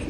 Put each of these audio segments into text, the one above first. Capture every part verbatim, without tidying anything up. free.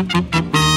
We'll be right back.